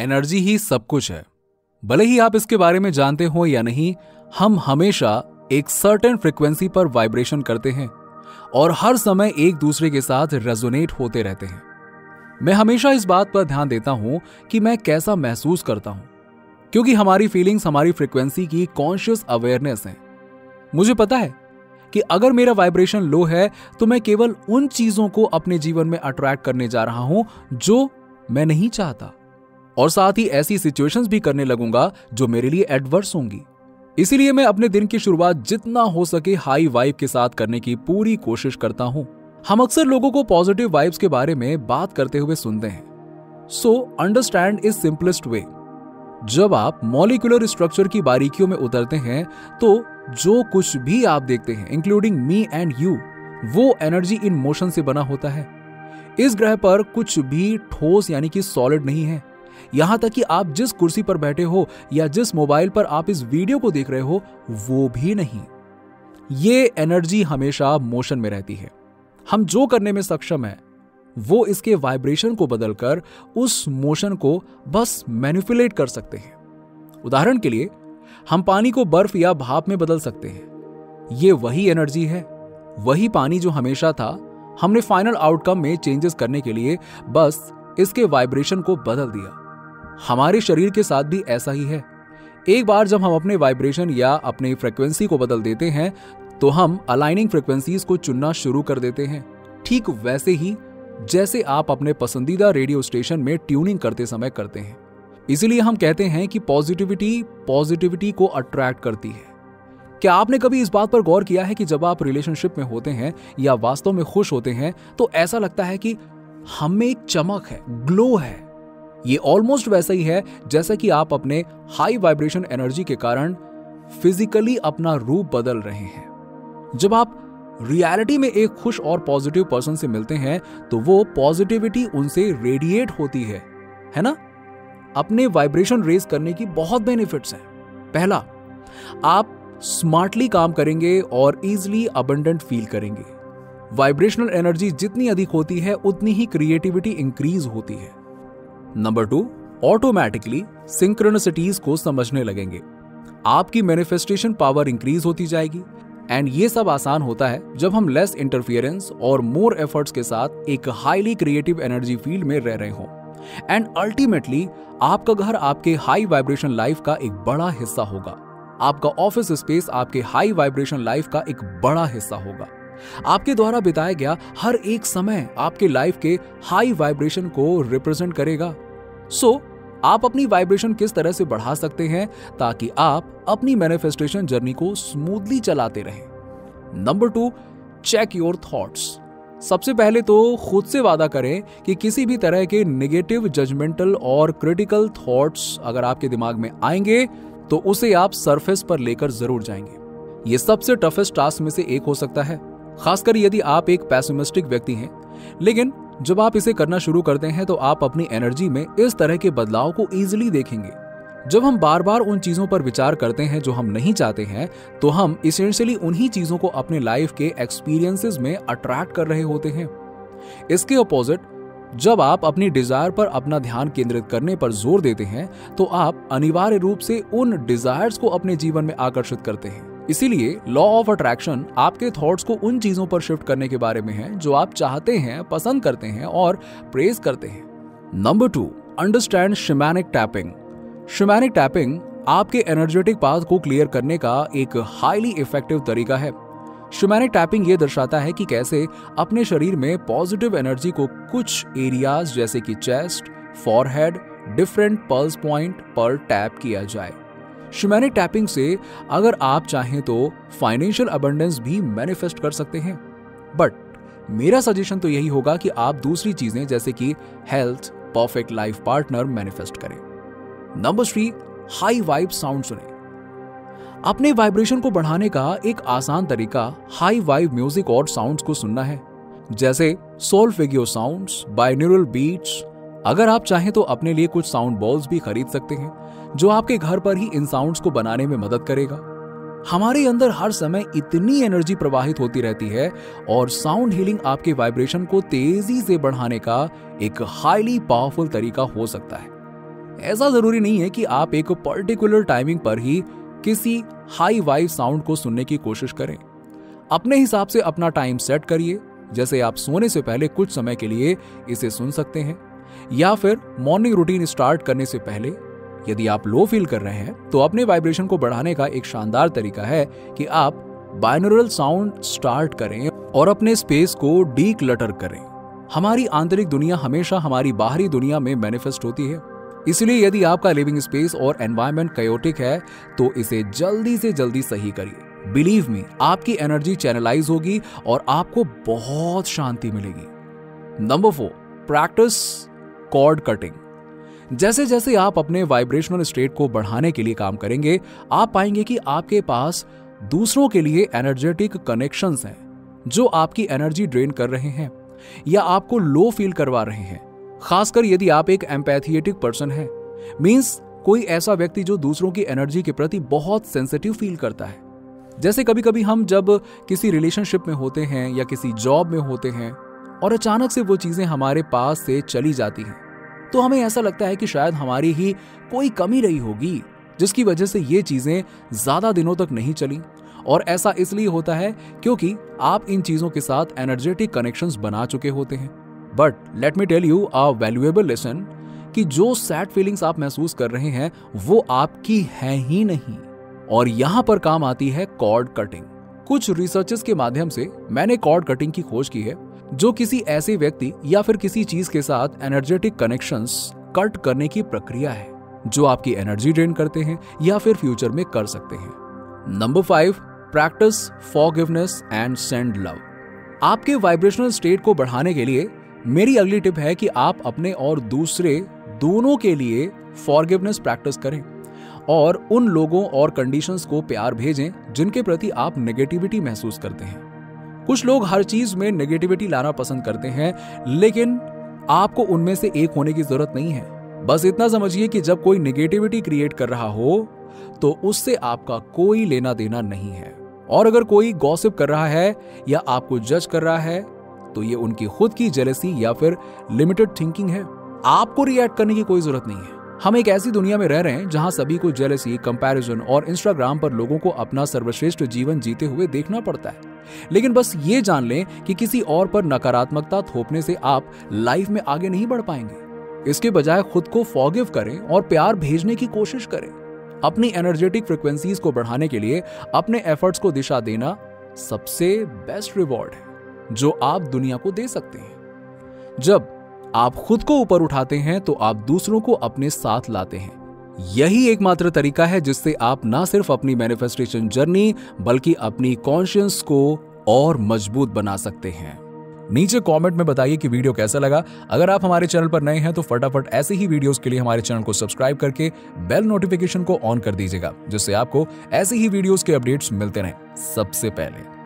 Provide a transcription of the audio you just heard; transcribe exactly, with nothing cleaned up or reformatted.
Energy ही सब कुछ है। भले ही आप इसके बारे में जानते हो या नहीं, हम हमेशा एक सर्टेन फ्रिक्वेंसी पर वाइब्रेशन करते हैं और हर समय एक दूसरे के साथ रेजोनेट होते रहते हैं। मैं हमेशा इस बात पर ध्यान देता हूं कि मैं कैसा महसूस करता हूं, क्योंकि हमारी फीलिंग्स हमारी फ्रिक्वेंसी की कॉन्शियस अवेयरनेस है। मुझे पता है कि अगर मेरा वाइब्रेशन लो है तो मैं केवल उन चीजों को अपने जीवन में अट्रैक्ट करने जा रहा हूं जो मैं नहीं चाहता, और साथ ही ऐसी सिचुएशंस भी करने लगूंगा जो मेरे लिए एडवर्स होंगी। इसीलिए मैं अपने दिन की शुरुआत जितना हो सके हाई वाइब के साथ करने की पूरी कोशिश करता हूं। हम अक्सर लोगों को पॉजिटिव वाइब्स के बारे में बात करते हुए सुनते हैं। So understand is simplest way. जब आप मॉलिक्यूलर स्ट्रक्चर की बारीकियों में उतरते हैं तो जो कुछ भी आप देखते हैं, इंक्लूडिंग मी एंड यू, वो एनर्जी इन मोशन से बना होता है। इस ग्रह पर कुछ भी ठोस यानी कि सॉलिड नहीं है। यहां तक कि आप जिस कुर्सी पर बैठे हो या जिस मोबाइल पर आप इस वीडियो को देख रहे हो, वो भी नहीं। ये एनर्जी हमेशा मोशन में रहती है। हम जो करने में सक्षम है वो इसके वाइब्रेशन को बदलकर उस मोशन को बस मैनिपुलेट कर सकते हैं। उदाहरण के लिए, हम पानी को बर्फ या भाप में बदल सकते हैं। ये वही एनर्जी है, वही पानी जो हमेशा था। हमने फाइनल आउटकम में चेंजेस करने के लिए बस इसके वाइब्रेशन को बदल दिया। हमारे शरीर के साथ भी ऐसा ही है। एक बार जब हम अपने वाइब्रेशन या अपनी फ्रिक्वेंसी को बदल देते हैं तो हम अलाइनिंग फ्रिक्वेंसीज को चुनना शुरू कर देते हैं। ठीक वैसे ही जैसे आप अपने पसंदीदा रेडियो स्टेशन में ट्यूनिंग करते समय करते हैं। इसीलिए हम कहते हैं कि पॉजिटिविटी पॉजिटिविटी को अट्रैक्ट करती है। क्या आपने कभी इस बात पर गौर किया है कि जब आप रिलेशनशिप में होते हैं या वास्तव में खुश होते हैं तो ऐसा लगता है कि हम में एक चमक है, ग्लो है। ये ऑलमोस्ट वैसा ही है जैसा कि आप अपने हाई वाइब्रेशन एनर्जी के कारण फिजिकली अपना रूप बदल रहे हैं। जब आप रियलिटी में एक खुश और पॉजिटिव पर्सन से मिलते हैं तो वो पॉजिटिविटी उनसे रेडिएट होती है, है ना? अपने वाइब्रेशन रेज करने की बहुत बेनिफिट्स हैं। पहला, आप स्मार्टली काम करेंगे और इजिली अबंडेंट फील करेंगे। वाइब्रेशनल एनर्जी जितनी अधिक होती है उतनी ही क्रिएटिविटी इंक्रीज होती है। नंबर टू, ऑटोमेटिकली सिंक्रोनिसिटीज को समझने लगेंगे। आपकी मैनिफेस्टेशन पावर इंक्रीज होती जाएगी। एंड ये सब आसान होता है जब हम लेस इंटरफियरेंस और मोर एफर्ट्स के साथ एक हाईली क्रिएटिव एनर्जी फील्ड में रह रहे हों। एंड अल्टीमेटली आपका घर आपके हाई वाइब्रेशन लाइफ का एक बड़ा हिस्सा होगा। आपका ऑफिस स्पेस आपके हाई वाइब्रेशन लाइफ का एक बड़ा हिस्सा होगा। आपके द्वारा बिताया गया हर एक समय आपके लाइफ के हाई वाइब्रेशन को रिप्रेजेंट करेगा। सो so, आप अपनी वाइब्रेशन किस तरह से बढ़ा सकते हैं ताकि आप अपनी मैनिफेस्टेशन जर्नी को स्मूथली चलाते रहें। Number two, check your thoughts. सबसे पहले तो खुद से वादा करें कि किसी भी तरह के नेगेटिव, जजमेंटल और क्रिटिकल थॉट्स अगर आपके दिमाग में आएंगे तो उसे आप सरफेस पर लेकर जरूर जाएंगे। ये सबसे टफेस्ट टास्क में से एक हो सकता है, खासकर यदि आप एक पेसिमिस्टिक व्यक्ति हैं। लेकिन जब आप इसे करना शुरू करते हैं तो आप अपनी एनर्जी में इस तरह के बदलाव को इजीली देखेंगे। जब हम बार बार उन चीजों पर विचार करते हैं जो हम नहीं चाहते हैं तो हम इसेंशियली उन्हीं चीजों को अपने लाइफ के एक्सपीरियंसेस में अट्रैक्ट कर रहे होते हैं। इसके ऑपोजिट, जब आप अपनी डिजायर पर अपना ध्यान केंद्रित करने पर जोर देते हैं तो आप अनिवार्य रूप से उन डिजायर्स को अपने जीवन में आकर्षित करते हैं। इसीलिए लॉ ऑफ अट्रैक्शन आपके थॉट्स को उन चीजों पर शिफ्ट करने के बारे में है जो आप चाहते हैं, पसंद करते हैं और प्रेज करते हैं। Number two, understand shamanic tapping. Shamanic tapping आपके एनर्जेटिक पाथ को क्लियर करने का एक हाईली इफेक्टिव तरीका है। शमैनिक टैपिंग ये दर्शाता है कि कैसे अपने शरीर में पॉजिटिव एनर्जी को कुछ एरियाज जैसे कि chest, forehead, different pulse point पर टैप किया जाए। शमैनिक टैपिंग से अगर आप चाहें तो फाइनेंशियल अबंडेंस भी मैनिफेस्ट कर सकते हैं। बट मेरा सजेशन तो यही होगा कि आप दूसरी चीजें जैसे कि health, perfect life partner manifest करें। Number three, high vibe sound सुनें। अपने वाइब्रेशन को बढ़ाने का एक आसान तरीका हाई वाइब म्यूजिक और साउंड्स को सुनना है, जैसे सोल्फेजियो साउंड्स, बाइनूरल बीट्स। अगर आप चाहें तो अपने लिए कुछ साउंड बॉल्स भी खरीद सकते हैं जो आपके घर पर ही इन साउंड्स को बनाने में मदद करेगा। हमारे अंदर हर समय इतनी एनर्जी प्रवाहित होती रहती है और साउंड हीलिंग आपके वाइब्रेशन को तेजी से बढ़ाने का एक हाईली पावरफुल तरीका हो सकता है। ऐसा जरूरी नहीं है कि आप एक पर्टिकुलर टाइमिंग पर ही किसी हाई वाइब साउंड को सुनने की कोशिश करें। अपने हिसाब से अपना टाइम सेट करिए, जैसे आप सोने से पहले कुछ समय के लिए इसे सुन सकते हैं, या फिर मॉर्निंग रूटीन स्टार्ट करने से पहले। यदि आप लो फील कर रहे हैं तो अपने वाइब्रेशन को बढ़ाने का एक शानदार तरीका है कि आप बाइनोरल साउंड स्टार्ट करें और अपने स्पेस को डीक्लटर करें। हमारी आंतरिक दुनिया हमेशा हमारी बाहरी दुनिया में मैनिफेस्ट होती है, इसलिए यदि आपका लिविंग स्पेस और एनवायरनमेंट कायोटिक है तो इसे जल्दी से जल्दी सही करिए। बिलीव मी, आपकी एनर्जी चैनलाइज होगी और आपको बहुत शांति मिलेगी। Number four, practice cord cutting. जैसे जैसे आप अपने वाइब्रेशनल स्टेट को बढ़ाने के लिए काम करेंगे, आप पाएंगे कि आपके पास दूसरों के लिए एनर्जेटिक कनेक्शंस हैं जो आपकी एनर्जी ड्रेन कर रहे हैं या आपको लो फील करवा रहे हैं। खासकर यदि आप एक एम्पैथिएटिक पर्सन हैं, मींस कोई ऐसा व्यक्ति जो दूसरों की एनर्जी के प्रति बहुत सेंसिटिव फील करता है। जैसे कभी कभी हम जब किसी रिलेशनशिप में होते हैं या किसी जॉब में होते हैं और अचानक से वो चीज़ें हमारे पास से चली जाती हैं तो हमें ऐसा लगता है कि शायद हमारी ही कोई कमी रही होगी जिसकी वजह से ये चीज़ें ज़्यादा दिनों तक नहीं चली। और ऐसा इसलिए होता है क्योंकि आप इन चीज़ों के साथ एनर्जेटिक कनेक्शंस बना चुके होते हैं। But let me tell you a valuable lesson कि जो सैड फीलिंग्स आप महसूस कर रहे हैं वो आपकी है ही नहीं। और यहाँ पर काम आती है कॉर्ड कटिंग। कुछ रिसर्चेस के माध्यम से मैंने कॉर्ड कटिंग की खोज की है, जो किसी ऐसे व्यक्ति या फिर किसी चीज के साथ एनर्जेटिक कनेक्शंस कट करने की प्रक्रिया है जो आपकी एनर्जी ड्रेन करते हैं या फिर फ्यूचर में कर सकते हैं। Number five, practice forgiveness and send love. आपके वाइब्रेशनल स्टेट को बढ़ाने के लिए मेरी अगली टिप है कि आप अपने और दूसरे दोनों के लिए फॉरगिवनेस प्रैक्टिस करें और उन लोगों और कंडीशंस को प्यार भेजें जिनके प्रति आप नेगेटिविटी महसूस करते हैं। कुछ लोग हर चीज में नेगेटिविटी लाना पसंद करते हैं, लेकिन आपको उनमें से एक होने की जरूरत नहीं है। बस इतना समझिए कि जब कोई नेगेटिविटी क्रिएट कर रहा हो तो उससे आपका कोई लेना देना नहीं है। और अगर कोई गॉसिप कर रहा है या आपको जज कर रहा है तो ये उनकी खुद की जेलेसी या फिर लिमिटेड थिंकिंग है। आपको रिएक्ट करने की कोई जरूरत नहीं है। हम एक ऐसी दुनिया में रह रहे हैं जहां सभी को जेलेसी, कंपैरिजन और इंस्टाग्राम पर लोगों को अपना सर्वश्रेष्ठ जीवन जीते हुए देखना पड़ता है। लेकिन बस ये जान लें कि किसी और पर नकारात्मकता थोपने से आप लाइफ में आगे नहीं बढ़ पाएंगे। इसके बजाय खुद को फॉरगिव करें और प्यार भेजने की कोशिश करें। अपनी एनर्जेटिक फ्रिक्वेंसीज को बढ़ाने के लिए अपने एफर्ट्स को दिशा देना सबसे बेस्ट रिवॉर्ड है जो आप दुनिया को दे सकते हैं। जब आप खुद को ऊपर उठाते हैं तो आप दूसरों को अपने साथ लाते हैं। यही एकमात्र तरीका है जिससे आप ना सिर्फ अपनी मैनिफेस्टेशन जर्नी बल्कि अपनी कॉन्शियस को और मजबूत बना सकते हैं। नीचे कमेंट में बताइए कि वीडियो कैसा लगा। अगर आप हमारे चैनल पर नए हैं तो फटाफट ऐसे ही वीडियोस के लिए हमारे चैनल को सब्सक्राइब करके बेल नोटिफिकेशन को ऑन कर दीजिएगा, जिससे आपको ऐसे ही वीडियोस के अपडेट्स मिलते रहें सबसे पहले।